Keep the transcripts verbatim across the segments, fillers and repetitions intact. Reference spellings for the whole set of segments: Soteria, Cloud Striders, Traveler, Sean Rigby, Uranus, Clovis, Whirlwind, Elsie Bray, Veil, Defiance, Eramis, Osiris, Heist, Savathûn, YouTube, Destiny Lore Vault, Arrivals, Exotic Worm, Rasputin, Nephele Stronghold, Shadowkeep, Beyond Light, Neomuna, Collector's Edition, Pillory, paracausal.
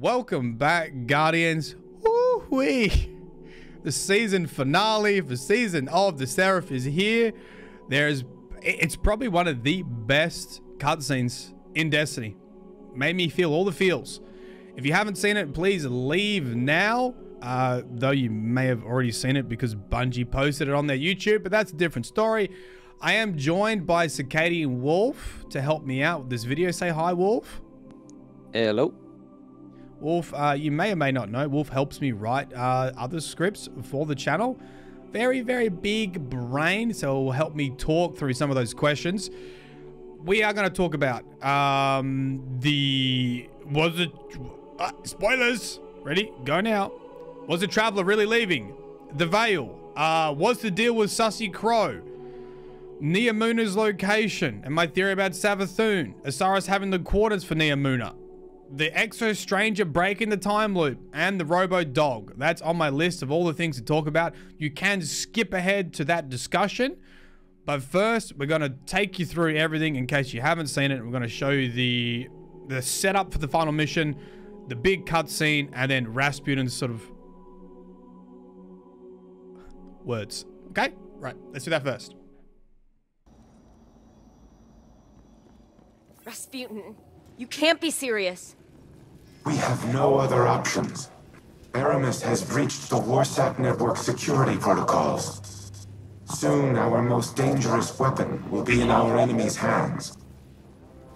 Welcome back, Guardians. Woo-wee. The season finale for season of the Seraph is here. There's it's probably one of the best cutscenes in Destiny. Made me feel all the feels. If you haven't seen it, please leave now. Uh, though you may have already seen it because Bungie posted it on their YouTube, but that's a different story. I am joined by Circadian Wolf to help me out with this video. Say hi, Wolf. Hello. Wolf, uh, you may or may not know, Wolf helps me write uh, other scripts for the channel. Very, very big brain, so it will help me talk through some of those questions. We are going to talk about um, the... Was it... Uh, spoilers! Ready? Go now. Was the Traveler really leaving? The Veil. Uh, what's the deal with Sussy Crow? Neomuna's location. And my theory about Savathûn. Osiris having the quarters for Neomuna. The Exo Stranger breaking the time loop, and the Robo Dog. That's on my list of all the things to talk about. You can skip ahead to that discussion, but first we're going to take you through everything in case you haven't seen it. We're going to show you the the setup for the final mission, the big cutscene, and then Rasputin's sort of words. Okay, right. Let's do that first. Rasputin, you can't be serious. We have no other options. Eramis has breached the Warsat network security protocols. Soon, our most dangerous weapon will be in our enemy's hands.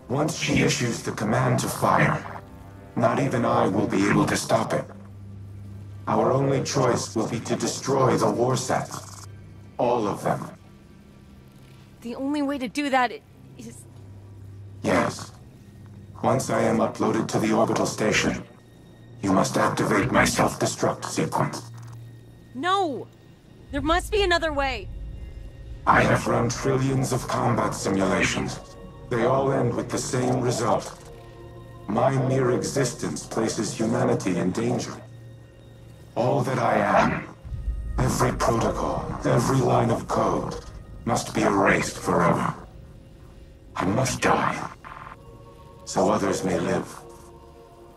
Once she issues the command to fire, not even I will be able to stop it. Our only choice will be to destroy the Warsat. All of them. The only way to do that is... Yes. Once I am uploaded to the orbital station, you must activate my self-destruct sequence. No! There must be another way! I have run trillions of combat simulations. They all end with the same result. My mere existence places humanity in danger. All that I am, every protocol, every line of code, must be erased forever. I must die. So others may live.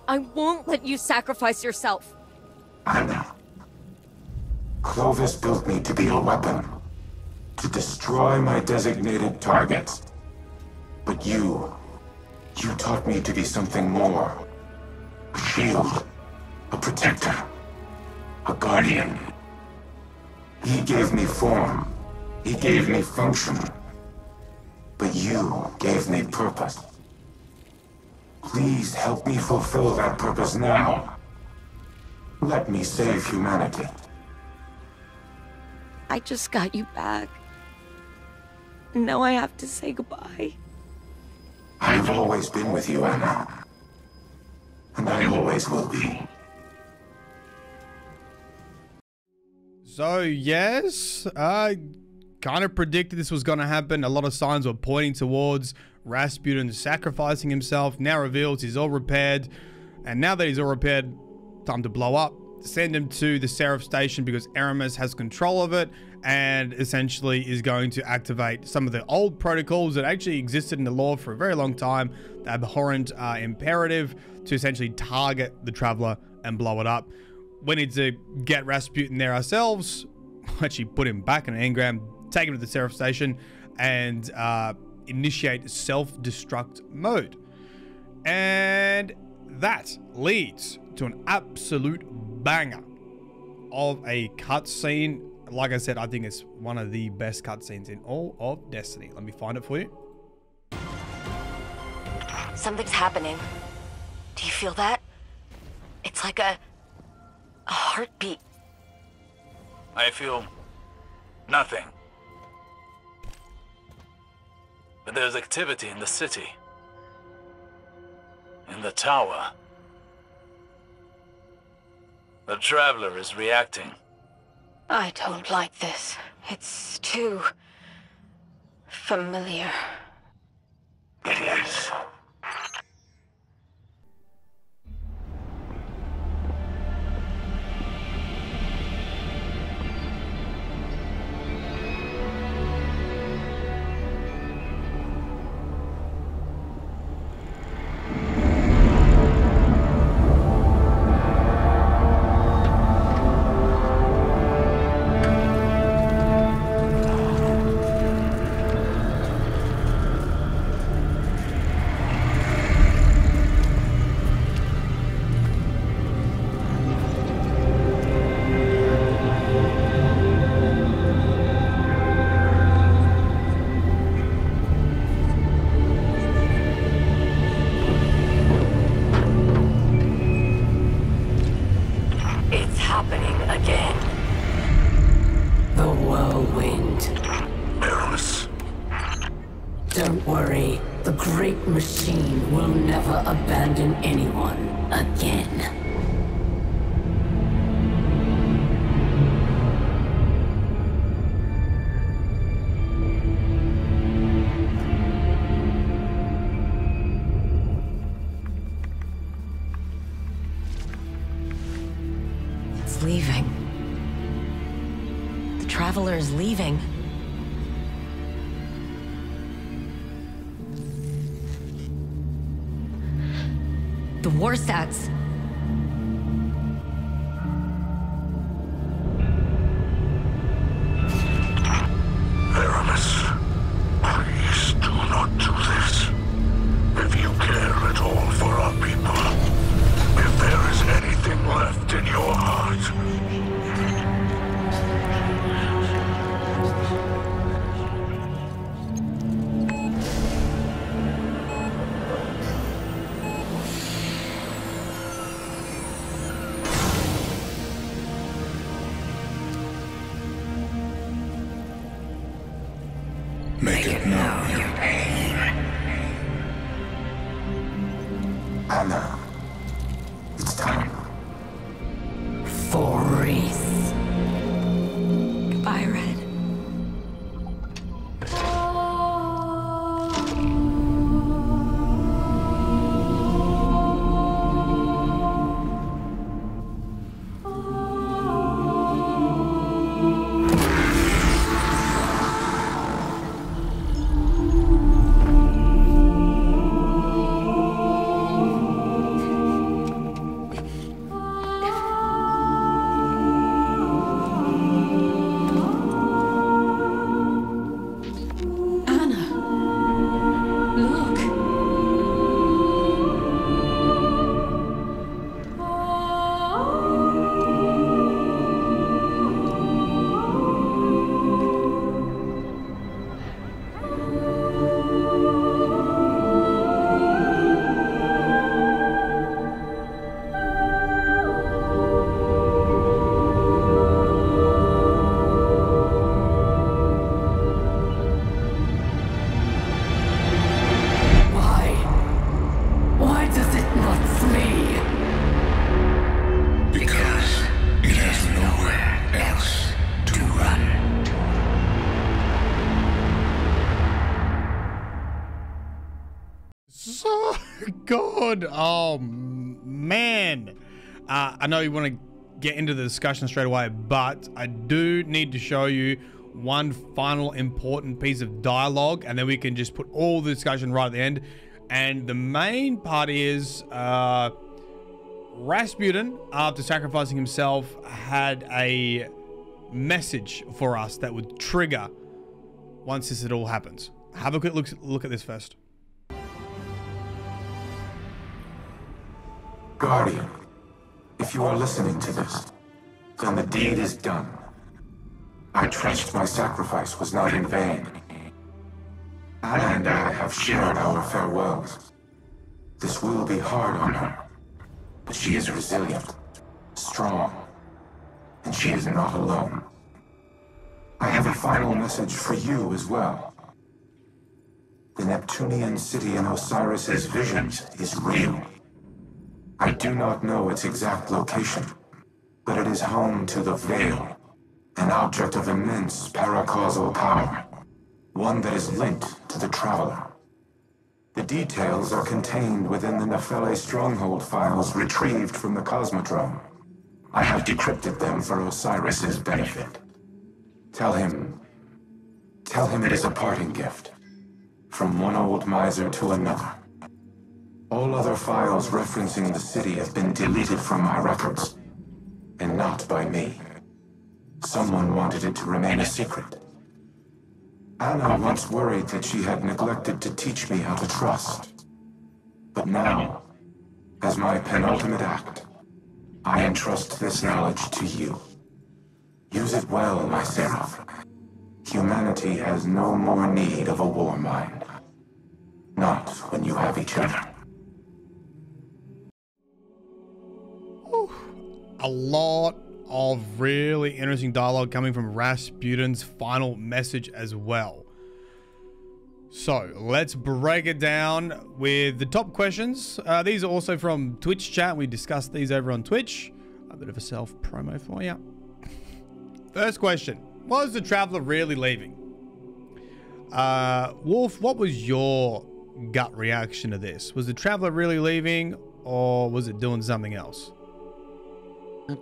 I won't let you sacrifice yourself. Ana, Clovis built me to be a weapon, to destroy my designated targets. But you, you taught me to be something more. A shield, a protector, a guardian. He gave me form, he gave me function, but you gave me purpose. Please help me fulfill that purpose now. Let me save humanity. I just got you back. And now I have to say goodbye. I've always been with you, Ana. And I always will be. So, yes, I kind of predicted this was going to happen. A lot of signs were pointing towards Rasputin sacrificing himself. Now reveals he's all repaired, and now that he's all repaired, time to blow up. Send him to the Seraph station because Eramis has control of it and essentially is going to activate some of the old protocols that actually existed in the lore for a very long time. The abhorrent uh, imperative to essentially target the Traveler and blow it up. We need to get Rasputin there ourselves. Actually put him back in an engram, take him to the Seraph station, and uh initiate self-destruct mode, and that leads to an absolute banger of a cutscene. Like I said, I think it's one of the best cutscenes in all of Destiny. Let me find it for you. Something's happening. Do you feel that? It's like a, a heartbeat. I feel nothing. But there's activity in the city. In the tower. The Traveler is reacting. I don't like this. It's too... familiar. It is. again. The Whirlwind. Eramis. Don't worry. The Great Machine will never abandon anyone again. Leaving. The Traveler is leaving. The Warsats. Eramis, please do not do this. If you care at all for our people, if there is anything left in your heart. Oh man, uh, I know you want to get into the discussion straight away, but I do need to show you one final important piece of dialogue, and then we can just put all the discussion right at the end. And the main part is uh, Rasputin, after sacrificing himself, had a message for us that would trigger once this it all happens. Have a quick look, look at this first. Guardian, if you are listening to this, then the deed is done. I trust my sacrifice was not in vain. Anna and I have shared our farewells. This will be hard on her, but she is resilient, strong, and she is not alone. I have a final message for you as well. The Neptunian city in Osiris's visions is real. I do not know its exact location, but it is home to the Veil, an object of immense paracausal power, one that is linked to the Traveler. The details are contained within the Nephele Stronghold files retrieved from the Cosmodrome. I have decrypted them for Osiris's benefit. Tell him... Tell him it is a parting gift, from one old miser to another. All other files referencing the city have been deleted from my records, and not by me. Someone wanted it to remain a secret. Ana once worried that she had neglected to teach me how to trust. But now, as my penultimate act, I entrust this knowledge to you. Use it well, my Seraph. Humanity has no more need of a war mind. Not when you have each other. A lot of really interesting dialogue coming from Rasputin's final message as well. So let's break it down with the top questions. Uh, these are also from Twitch chat. We discussed these over on Twitch. A bit of a self promo for you. First question. Was the Traveler really leaving? Uh, Wolf, what was your gut reaction to this? Was the Traveler really leaving, or was it doing something else?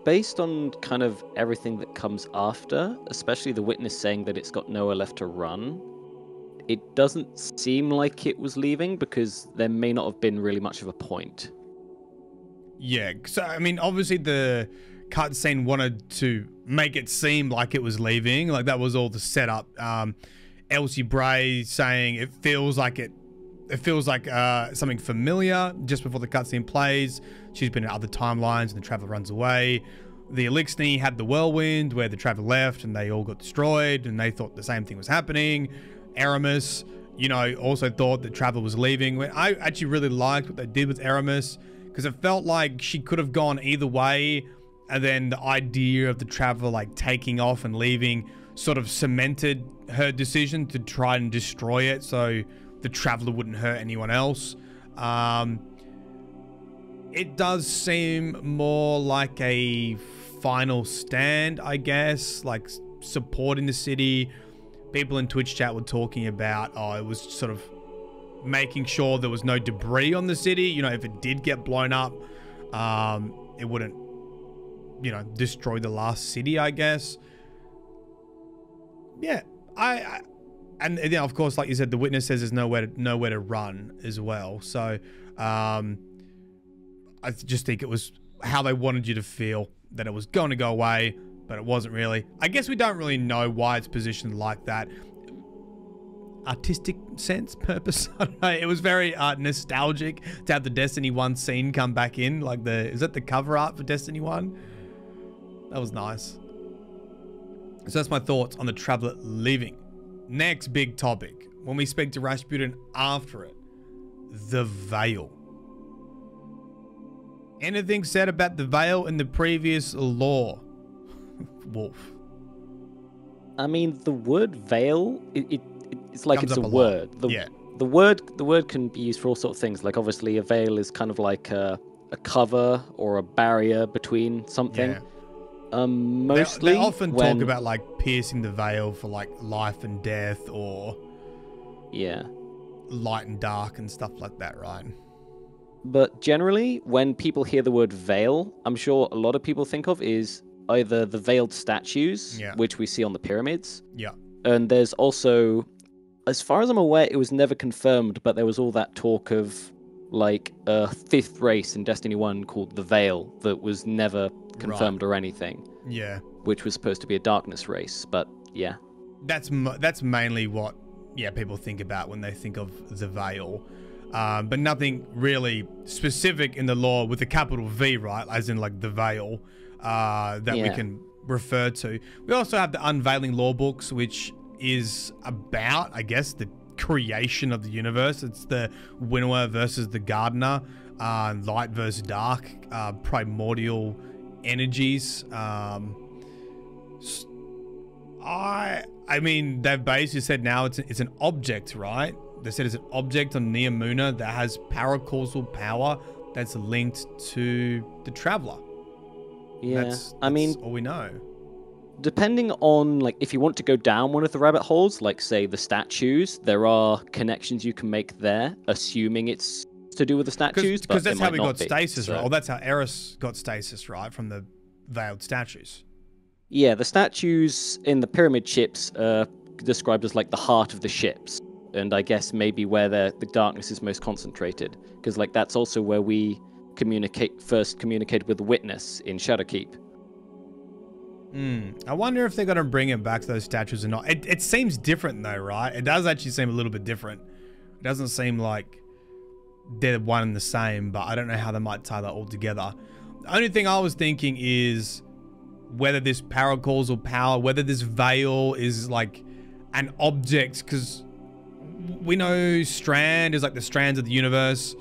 Based on kind of everything that comes after, especially the Witness saying that it's got nowhere left to run, it doesn't seem like it was leaving, because there may not have been really much of a point. Yeah, so I mean, obviously the cutscene wanted to make it seem like it was leaving, like that was all the setup. Um, Elsie Bray saying it feels like it, it feels like uh, something familiar just before the cutscene plays. She's been in other timelines and the Traveler runs away. The Eliksni had the Whirlwind where the Traveler left and they all got destroyed and they thought the same thing was happening. Eramis, you know, also thought the Traveler was leaving. I actually really liked what they did with Eramis, because it felt like she could have gone either way, and then the idea of the Traveler like taking off and leaving sort of cemented her decision to try and destroy it so the Traveler wouldn't hurt anyone else. Um, it does seem more like a final stand, I guess, like supporting the city. People in Twitch chat were talking about, oh, it was sort of making sure there was no debris on the city. You know, if it did get blown up, um, it wouldn't, you know, destroy the last city, I guess. Yeah, I, I and then, you know, of course, like you said, the Witness says there's nowhere to, nowhere to run as well. So um, I just think it was how they wanted you to feel that it was going to go away, but it wasn't really. I guess we don't really know why it's positioned like that. Artistic sense, purpose. I don't know. It was very uh, nostalgic to have the Destiny one scene come back in. Like the, is that the cover art for Destiny one? That was nice. So that's my thoughts on the Traveler leaving. Next big topic. When we speak to Rasputin after it, the Veil. Anything said about the Veil in the previous lore? Wolf. I mean, the word veil, it, it it's like it's a word. The, yeah. the word the word can be used for all sorts of things. Like obviously a veil is kind of like a, a cover or a barrier between something. Yeah. Um, mostly they, they often when, talk about like piercing the veil for like life and death, or yeah, light and dark and stuff like that, right? But generally, when people hear the word veil, I'm sure a lot of people think of is either the veiled statues, yeah, which we see on the pyramids. Yeah. And there's also, as far as I'm aware, it was never confirmed, but there was all that talk of like a fifth race in Destiny one called the Veil that was never confirmed, right, or anything. Yeah. Which was supposed to be a darkness race, but yeah. That's that's mainly what yeah people think about when they think of the Veil. Um, but nothing really specific in the lore with a capital V, right? As in like the Veil. Uh, that yeah. we can refer to. We also have the Unveiling Lore Books, which is about, I guess, the creation of the universe. It's the winnower versus the gardener, uh, light versus dark, uh, primordial energies. Um, I, I mean, they've basically said now it's, it's an object, right? They said it's an object on Neomuna that has paracausal power that's linked to the Traveler. Yeah, that's, that's I mean, all we know. Depending on, like, if you want to go down one of the rabbit holes, like, say, the statues, there are connections you can make there, assuming it's to do with the statues. Because that's how we got be, stasis, so. right? Or that's how Eris got stasis, right? From the veiled statues. Yeah, the statues in the pyramid ships are described as, like, the heart of the ships. And I guess maybe where the, the darkness is most concentrated. Because, like, that's also where we... communicate first communicated with the Witness in Shadowkeep. Mm, I wonder if they're going to bring it back to those statues or not. It, it seems different though, right? It does actually seem a little bit different. It doesn't seem like they're one and the same, but I don't know how they might tie that all together. The only thing I was thinking is whether this paracausal power, whether this veil is like an object, because we know Strand is like the strands of the universe.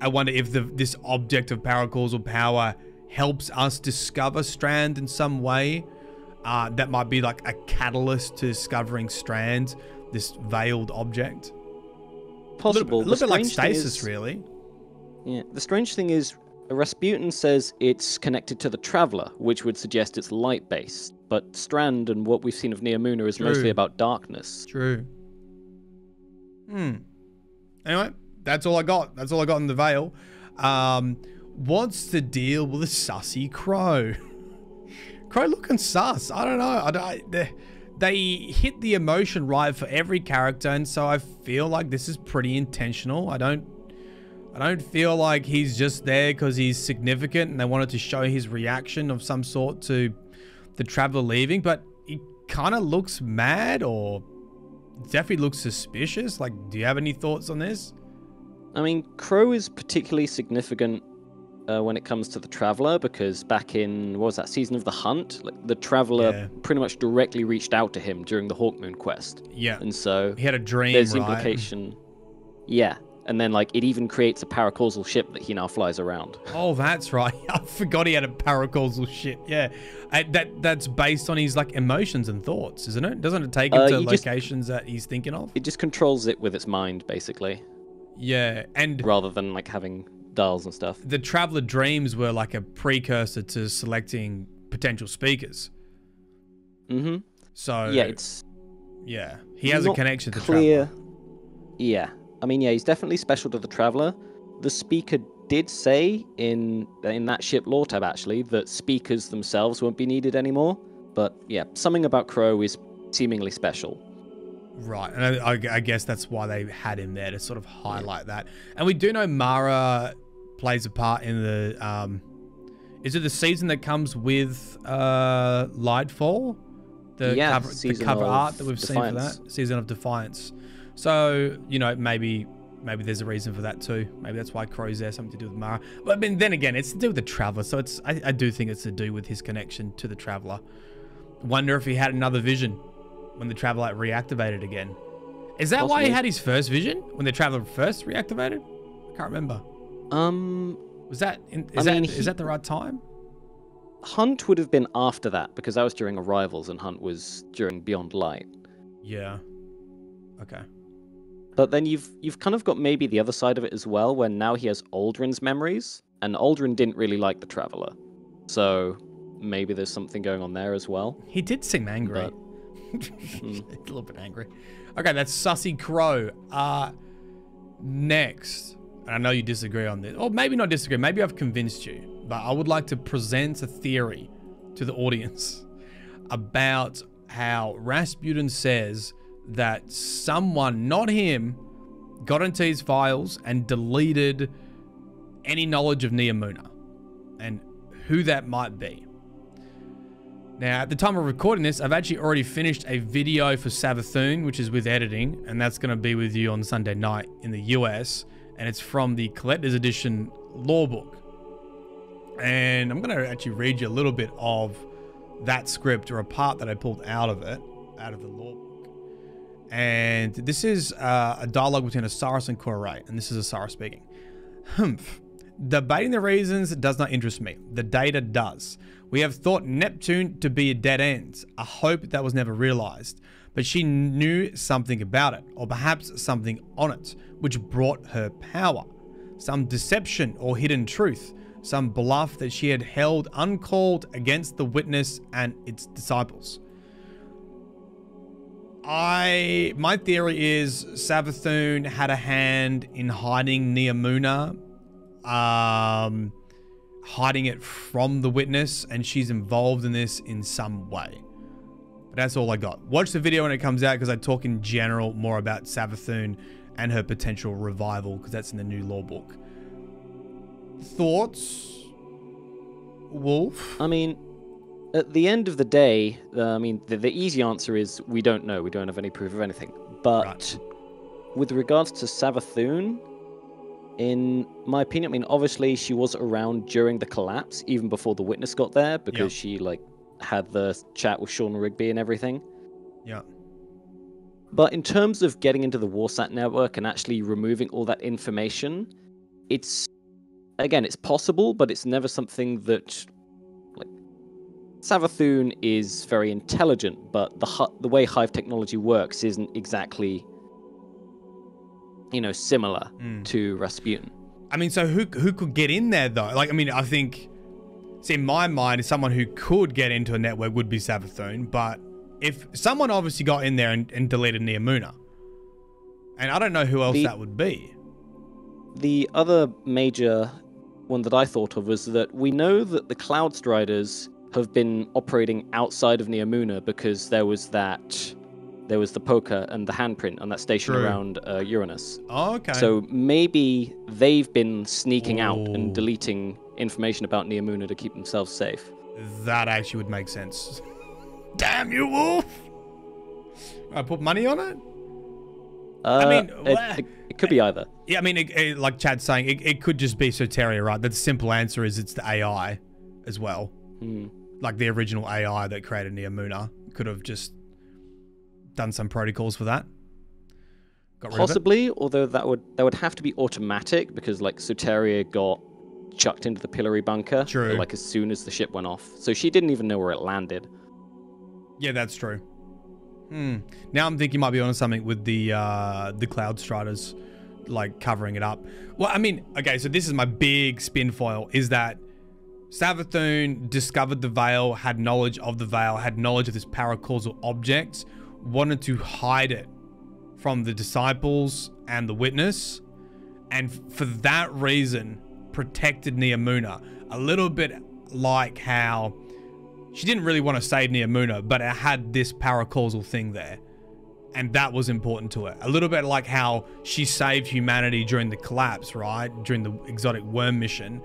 I wonder if the, this object of paracausal power helps us discover Strand in some way. Uh, that might be like a catalyst to discovering Strand, this veiled object. Possible. A little, a little bit like stasis, is, really. Yeah. The strange thing is, Rasputin says it's connected to the Traveler, which would suggest it's light-based. But Strand and what we've seen of Neomuna is True. mostly about darkness. True. Hmm. Anyway, that's all I got. That's all I got in the Veil. Um, what's the deal with the sussy Crow? Crow looking sus. I don't know. I, I, they, they hit the emotion right for every character, and so I feel like this is pretty intentional. I don't I don't feel like he's just there because he's significant and they wanted to show his reaction of some sort to the Traveler leaving, but he kind of looks mad, or definitely looks suspicious. Like, do you have any thoughts on this? I mean, Crow is particularly significant uh, when it comes to the Traveler, because back in, what was that, Season of the Hunt? Like, the Traveler yeah. pretty much directly reached out to him during the Hawkmoon quest. Yeah. And so... he had a dream, There's right? implication. Yeah. And then, like, it even creates a paracausal ship that he now flies around. Oh, that's right. I forgot he had a paracausal ship. Yeah. And that that's based on his, like, emotions and thoughts, isn't it? Doesn't it take him uh, to locations just, that he's thinking of? It just controls it with its mind, basically. Yeah. And rather than, like, having dials and stuff. The Traveler dreams were, like, a precursor to selecting potential speakers. Mm-hmm. So... yeah, it's... yeah. He has a connection to the Traveler. Yeah. I mean, yeah, he's definitely special to the Traveler. The Speaker did say in in that ship lore tab, actually, that speakers themselves won't be needed anymore. But, yeah, something about Crow is seemingly special. Right, and I, I guess that's why they had him there, to sort of highlight yeah. that. And we do know Mara plays a part in the... Um, is it the season that comes with uh, Lightfall? The yeah, cover, the cover art that we've Defiance. seen for that? Season of Defiance. So, you know, maybe maybe there's a reason for that too. Maybe that's why Crow's there, something to do with Mara. But I mean, then again, it's to do with the Traveler. So it's I, I do think it's to do with his connection to the Traveler. Wonder if he had another vision when the Traveler reactivated again. Is that Possibly. why he had his first vision when the Traveler first reactivated? I can't remember. Um, was that in, is I that mean, is he, that the right time? Hunt would have been after that, because that was during Arrivals, and Hunt was during Beyond Light. Yeah. Okay. But then you've you've kind of got maybe the other side of it as well, where now he has Aldrin's memories, and Aldrin didn't really like the Traveler. So maybe there's something going on there as well. He did seem angry. But, mm. A little bit angry. Okay, that's sussy Crow. Uh, next, and I know you disagree on this, or maybe not disagree, maybe I've convinced you, but I would like to present a theory to the audience about how Rasputin says that someone, not him, got into his files and deleted any knowledge of Neomuna, and who that might be. Now, at the time of recording this, I've actually already finished a video for Savathûn, which is with editing, and that's going to be with you on Sunday night in the U S, and it's from the Collector's Edition Lore Book. And I'm going to actually read you a little bit of that script, or a part that I pulled out of it, out of the lore. And this is uh, a dialogue between Osiris and Corey, and this is Osiris speaking. Humph. Debating the reasons does not interest me. The data does. We have thought Neptune to be a dead end, a hope that was never realized. But she knew something about it, or perhaps something on it, which brought her power. Some deception or hidden truth. Some bluff that she had held uncalled against the Witness and its disciples. I, my theory is Savathûn had a hand in hiding Neomuna, um, hiding it from the Witness, and she's involved in this in some way. But that's all I got. Watch the video when it comes out, because I talk in general more about Savathûn and her potential revival, because that's in the new lore book. Thoughts? Wolf? I mean... at the end of the day, uh, I mean, the, the easy answer is we don't know. We don't have any proof of anything. But right. with regards to Savathûn, in my opinion, I mean, obviously she was around during the collapse, even before the Witness got there, because yeah. she, like, had the chat with Sean Rigby and everything. Yeah. But in terms of getting into the Warsat network and actually removing all that information, it's again, it's possible, but it's never something that, like, Savathûn is very intelligent, but the the way Hive technology works isn't exactly, you know, similar mm. to Rasputin. I mean, so who who could get in there though? Like, I mean, I think, see, in my mind, someone who could get into a network would be Savathûn, but if someone obviously got in there and, and deleted Neomuna, and I don't know who else the, that would be. The other major one that I thought of was that we know that the Cloud Striders have been operating outside of Neomuna because there was that, there was the poker and the handprint on that station True. around uh, Uranus. Oh, okay. So maybe they've been sneaking Ooh. out and deleting information about Neomuna to keep themselves safe. That actually would make sense. Damn you, Wolf! I put money on it? Uh, I mean, it, it, it could be either. Yeah, I mean, it, it, like Chad's saying, it, it could just be Soteria, right? The simple answer is it's the A I as well. Mm. Like the original A I that created Neomuna could have just done some protocols for that. Got rid Possibly, of it. although that would that would have to be automatic because, like, Soteria got chucked into the pillory bunker. True. Like as soon as the ship went off, so she didn't even know where it landed. Yeah, that's true. Hmm. Now I'm thinking you might be onto something with the uh, the Cloud Striders, like covering it up. Well, I mean, okay, so this is my big spin foil, is that Savathûn discovered the Veil, had knowledge of the Veil, had knowledge of this paracausal object, wanted to hide it from the Disciples and the Witness, and for that reason protected Neomuna. A little bit like how she didn't really want to save Neomuna, but it had this paracausal thing there, and that was important to her. A little bit like how she saved humanity during the collapse, right? During the exotic worm mission,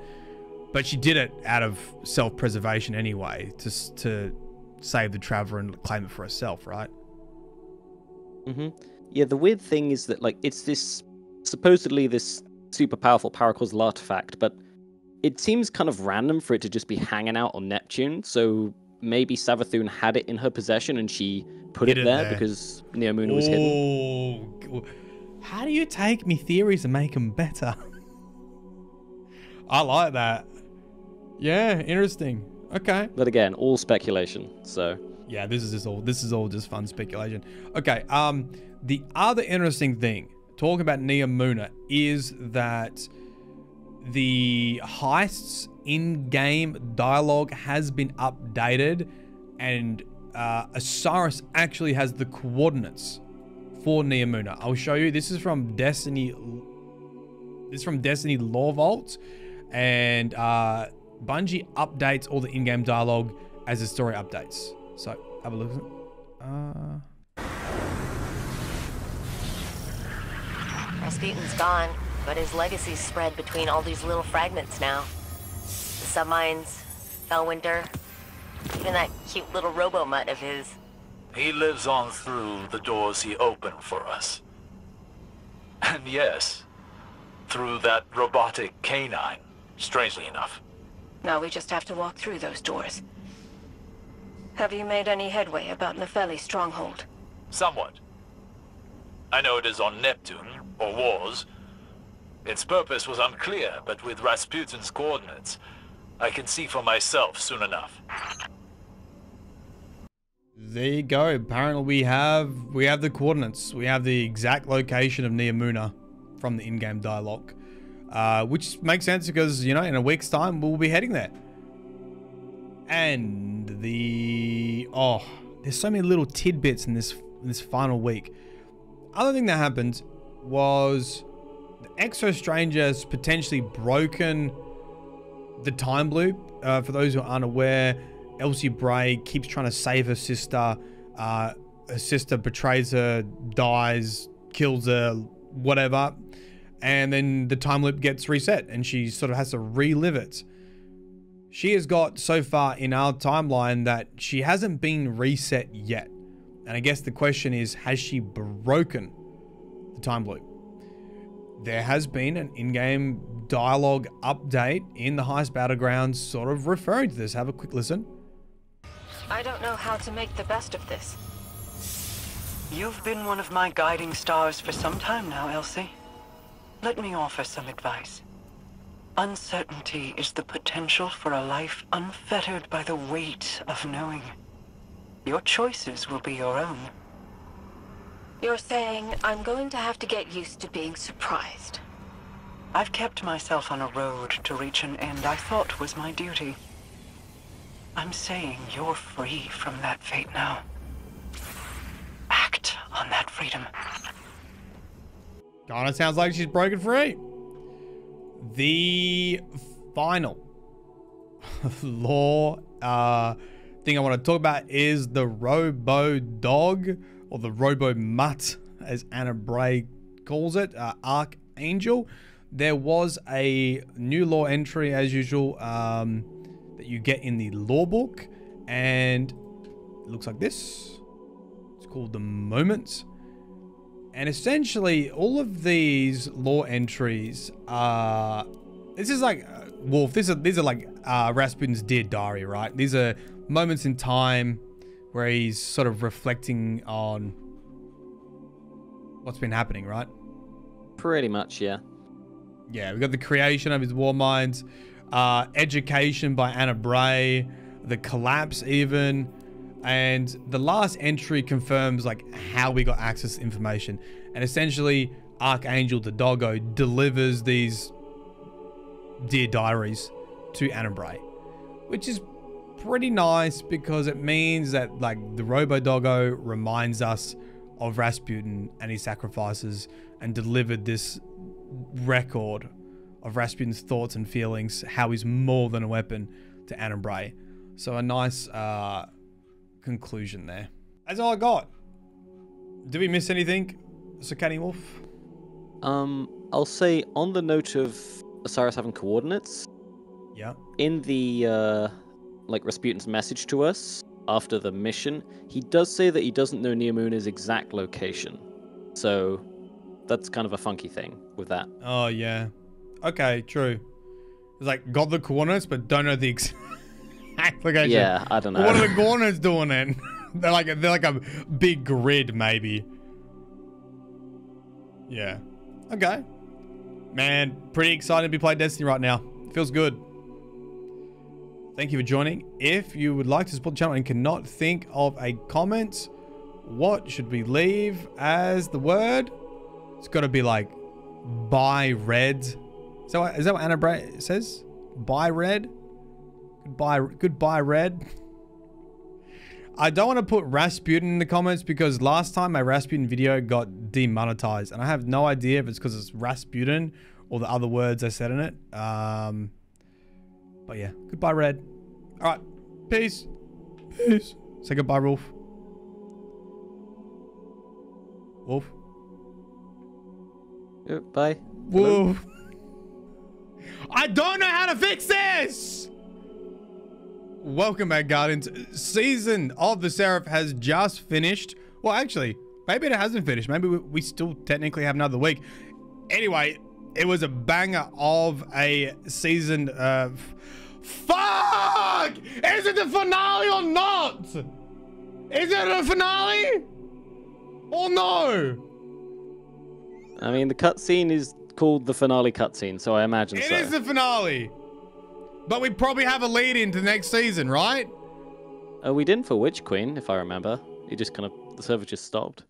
but she did it out of self-preservation anyway, to, to save the Traveler and claim it for herself, right? Mm-hmm. Yeah, the weird thing is that, like, it's this, supposedly this super powerful paracausal artifact, but it seems kind of random for it to just be hanging out on Neptune, so maybe Savathûn had it in her possession and she put it, it there, there because Neomuna was hidden. How do you take me theories and make them better? I like that. Yeah, interesting. Okay. But again, all speculation, so... Yeah, this is just all this is all just fun speculation. Okay, um, the other interesting thing, talking about Neomuna, is that the heists in-game dialogue has been updated, and uh, Osiris actually has the coordinates for Neomuna. I'll show you. This is from Destiny. This is from Destiny Lore Vault, and uh, Bungie updates all the in-game dialogue as the story updates. So, have a look at it. Uh... Rasputin's gone, but his legacy's spread between all these little fragments now. The submines, Fellwinter, even that cute little robo-mutt of his. He lives on through the doors he opened for us. And yes, through that robotic canine, strangely enough. Now we just have to walk through those doors. Have you made any headway about Nephele Stronghold? Somewhat. I know it is on Neptune, or Wars. Its purpose was unclear, but with Rasputin's coordinates, I can see for myself soon enough. There you go. Apparently we have we have the coordinates. We have the exact location of Neomuna from the in-game dialogue. Uh, which makes sense because, you know, in a week's time we'll be heading there. And the oh, there's so many little tidbits in this in this final week. Other thing that happened was the Exo Stranger's potentially broken the time loop. Uh, for those who aren't aware, Elsie Bray keeps trying to save her sister. Uh, her sister betrays her, dies, kills her, whatever, and then the time loop gets reset, and she sort of has to relive it. She has got so far in our timeline that she hasn't been reset yet. And I guess the question is, has she broken the time loop? There has been an in-game dialogue update in the Heist Battlegrounds sort of referring to this. Have a quick listen. I don't know how to make the best of this. You've been one of my guiding stars for some time now, Elsie. Let me offer some advice. Uncertainty is the potential for a life unfettered by the weight of knowing. Your choices will be your own. You're saying I'm going to have to get used to being surprised. I've kept myself on a road to reach an end I thought was my duty. I'm saying you're free from that fate now. Act on that freedom. Donna sounds like she's broken free. The final lore uh, thing I want to talk about is the Robo Dog, or the Robo Mutt, as Ana Bray calls it, uh, Archangel. There was a new lore entry, as usual, um, that you get in the lore book, and it looks like this. It's called The Moments. And essentially, all of these lore entries are... This is like... Uh, Wolf, this are, these are like uh, Rasputin's Dear Diary, right? These are moments in time where he's sort of reflecting on what's been happening, right? Pretty much, yeah. Yeah, we've got the creation of his war minds, uh, education by Ana Bray, the collapse even... And the last entry confirms like how we got access to information. And essentially, Archangel the Doggo delivers these Dear Diaries to Ana Bray, which is pretty nice because it means that like the Robo Doggo reminds us of Rasputin and his sacrifices, and delivered this record of Rasputin's thoughts and feelings, how he's more than a weapon, to Ana Bray. So a nice... Uh, conclusion there. That's all I got. Did we miss anything, Circadian Wolf? Um, I'll say on the note of Osiris having coordinates. Yeah. In the uh, like Rasputin's message to us after the mission, he does say that he doesn't know Neomuna's exact location. So that's kind of a funky thing with that. Oh yeah. Okay, true. It's like got the coordinates but don't know the exact. Application. Yeah, I don't know. What are the corners doing then? They're like they're like a big grid, maybe. Yeah. Okay. Man, pretty excited to be playing Destiny right now. Feels good. Thank you for joining. If you would like to support the channel and cannot think of a comment, what should we leave as the word? It's got to be like buy red. So is that what Ana Bray says? Buy red. Goodbye, goodbye, Red. I don't want to put Rasputin in the comments because last time my Rasputin video got demonetized, and I have no idea if it's because it's Rasputin or the other words I said in it. Um, but yeah, goodbye, Red. All right, peace. Peace. Say goodbye, Wolf. Wolf. Goodbye. Wolf. I don't know how to fix this. Welcome back, Guardians. Season of the Seraph has just finished. Well, actually, maybe it hasn't finished. Maybe we, we still technically have another week. Anyway, it was a banger of a season of... Fuck! Is it the finale or not? Is it a finale? Or no? I mean, the cutscene is called the finale cutscene, so I imagine it so. It is the finale. But we probably have a lead into next season, right? Uh, we didn't for Witch Queen, if I remember. It just kind of, the server just stopped.